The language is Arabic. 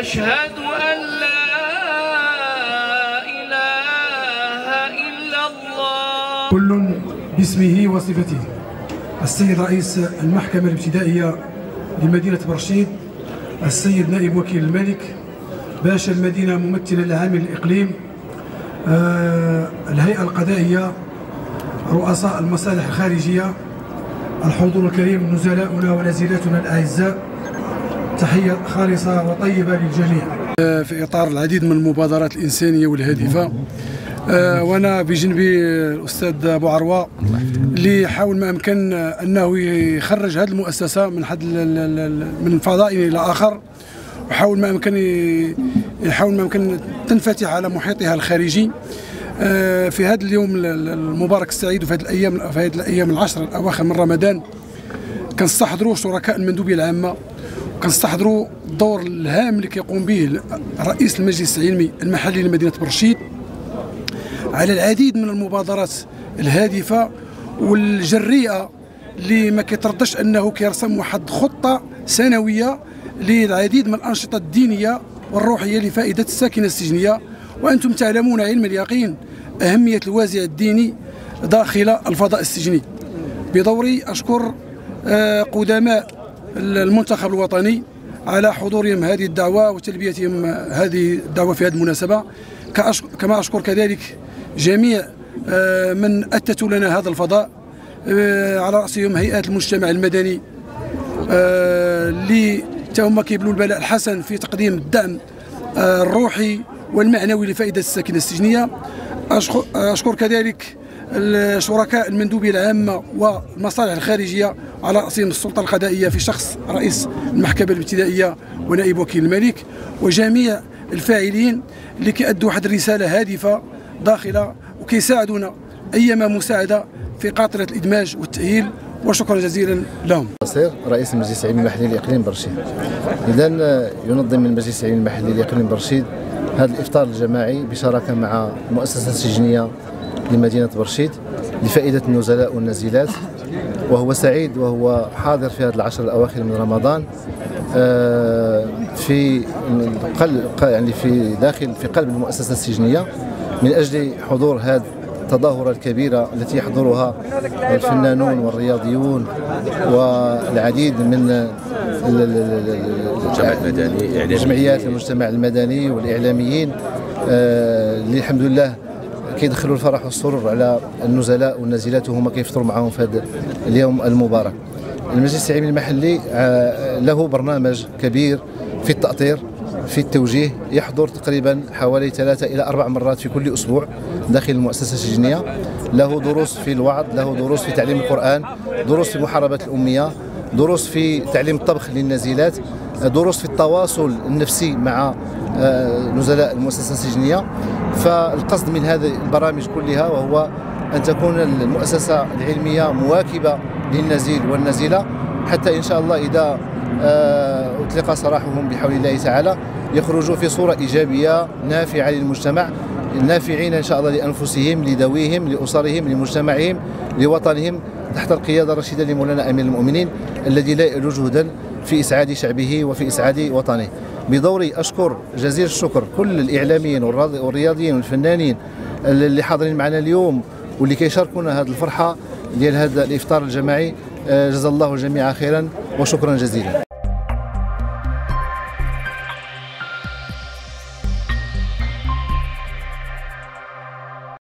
أشهد أن لا إله إلا الله. كل باسمه وصفته. السيد رئيس المحكمة الابتدائية لمدينة برشيد، السيد نائب وكيل الملك، باشا المدينة، ممثل العام للإقليم، الهيئة القضائية، رؤساء المصالح الخارجية، الحضور الكريم، نزلاؤنا ونزيلاتنا الأعزاء، تحية خالصة وطيبة للجميع. في إطار العديد من المبادرات الإنسانية والهادفة، وأنا بجنبي الأستاذ أبو عروة اللي حاول ما أمكن أنه يخرج هذه المؤسسة من فضاء إلى آخر، وحاول ما أمكن تنفتح على محيطها الخارجي. في هذا اليوم المبارك السعيد وفي هذه الأيام العشر الأواخر من رمضان، كنستحضروا شركاء المندوبية العامة، كنستحضروا الدور الهام اللي كيقوم به رئيس المجلس العلمي المحلي لمدينة برشيد على العديد من المبادرات الهادفة والجريئة اللي ما كيتردش أنه كيرسم واحد خطة سنوية للعديد من الأنشطة الدينية والروحية لفائدة الساكنة السجنية. وأنتم تعلمون علم اليقين أهمية الوازع الديني داخل الفضاء السجني. بدوري أشكر قدماء المنتخب الوطني على حضورهم هذه الدعوة وتلبيتهم هذه الدعوة في هذه المناسبة، كما أشكر كذلك جميع من أتتوا لنا هذا الفضاء، على رأسهم هيئات المجتمع المدني اللي حتى هما كيبلوا البلاء الحسن في تقديم الدعم الروحي والمعنوي لفائدة الساكنة السجنية. أشكر كذلك الشركاء المندوبية العامة والمصالح الخارجية على رأسهم السلطة القضائية في شخص رئيس المحكمة الابتدائية ونائب وكيل الملك، وجميع الفاعلين اللي كيأدوا واحد الرسالة هادفة داخلة وكيساعدونا أيما مساعدة في قاطرة الإدماج والتأهيل، وشكرا جزيلا لهم. نصير رئيس المجلس العلمي المحلي لإقليم برشيد. إذن ينظم المجلس العلمي المحلي لإقليم برشيد هذا الإفطار الجماعي بشراكة مع مؤسسة سجنية لمدينة برشيد لفائدة النزلاء والنزيلات، وهو سعيد وهو حاضر في هذه العشر الأواخر من رمضان في يعني في قلب المؤسسة السجنية من أجل حضور هذا التظاهرة الكبيرة التي يحضرها الفنانون والرياضيون والعديد من جمعيات المجتمع المدني والإعلاميين اللي الحمد لله كيدخلوا الفرح والسرور على النزلاء والنازلات وهما كيفطروا معهم في هذا اليوم المبارك. المجلس العلمي المحلي له برنامج كبير في التأطير في التوجيه، يحضر تقريبا حوالي 3 إلى 4 مرات في كل أسبوع داخل المؤسسة السجنية. له دروس في الوعظ، له دروس في تعليم القرآن، دروس في محاربة الأمية، دروس في تعليم الطبخ للنازلات، دروس في التواصل النفسي مع نزلاء المؤسسة السجنية. فالقصد من هذه البرامج كلها وهو أن تكون المؤسسة العلمية مواكبة للنزيل والنزيلة، حتى إن شاء الله إذا أطلق سراحهم بحول الله تعالى يخرجوا في صورة إيجابية نافعة للمجتمع، نافعين إن شاء الله لأنفسهم، لذويهم، لأسرهم، لمجتمعهم، لوطنهم، تحت القيادة الرشيدة لمولانا أمير المؤمنين الذي لا يألو جهدا في إسعاد شعبه وفي إسعاد وطنه. بدوري أشكر جزيل الشكر كل الإعلاميين والرياضيين والفنانين اللي حاضرين معنا اليوم واللي كيشاركونا هذه الفرحة ديال هذا الإفطار الجماعي. جزا الله الجميع خيرا وشكرا جزيلا.